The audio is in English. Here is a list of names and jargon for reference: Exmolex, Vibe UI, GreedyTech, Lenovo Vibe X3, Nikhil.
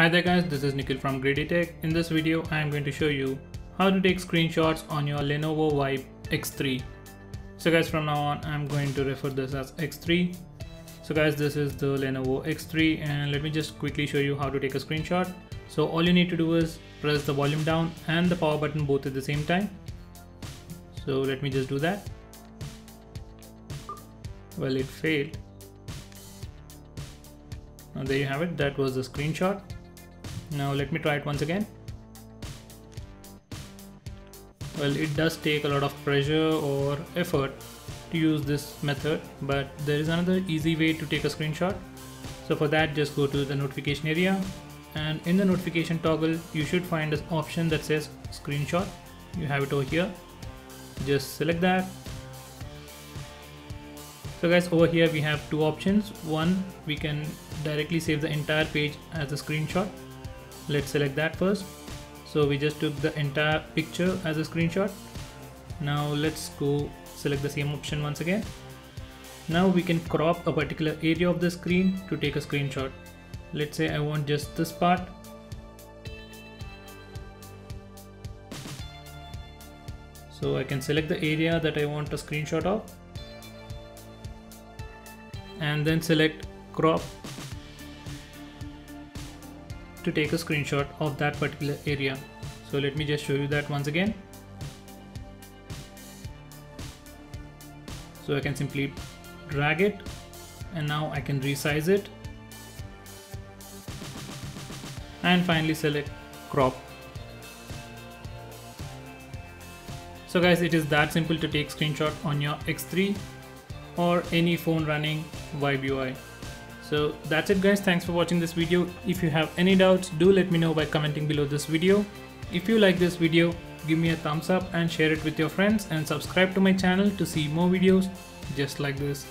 Hi there guys, this is Nikhil from GreedyTech. In this video, I am going to show you how to take screenshots on your Lenovo Vibe X3. So guys, from now on, I'm going to refer this as X3. So guys, this is the Lenovo X3 and let me just quickly show you how to take a screenshot. So all you need to do is press the volume down and the power button both at the same time. So let me just do that. Well, it failed. And there you have it, that was the screenshot. Now let me try it once again. Well, it does take a lot of pressure or effort to use this method, but there is another easy way to take a screenshot. So for that, just go to the notification area, and in the notification toggle you should find an option that says screenshot. You have it over here, just select that. So guys, over here we have two options. One, we can directly save the entire page as a screenshot. Let's select that first. So we just took the entire picture as a screenshot. Now let's go select the same option once again. Now we can crop a particular area of the screen to take a screenshot. Let's say I want just this part. So I can select the area that I want a screenshot of and then select crop to take a screenshot of that particular area. So let me just show you that once again. So I can simply drag it and now I can resize it and finally select crop. So guys, it is that simple to take screenshot on your X3 or any phone running Vibe UI. So that's it guys, thanks for watching this video. If you have any doubts, do let me know by commenting below this video. If you like this video, give me a thumbs up and share it with your friends, and subscribe to my channel to see more videos just like this.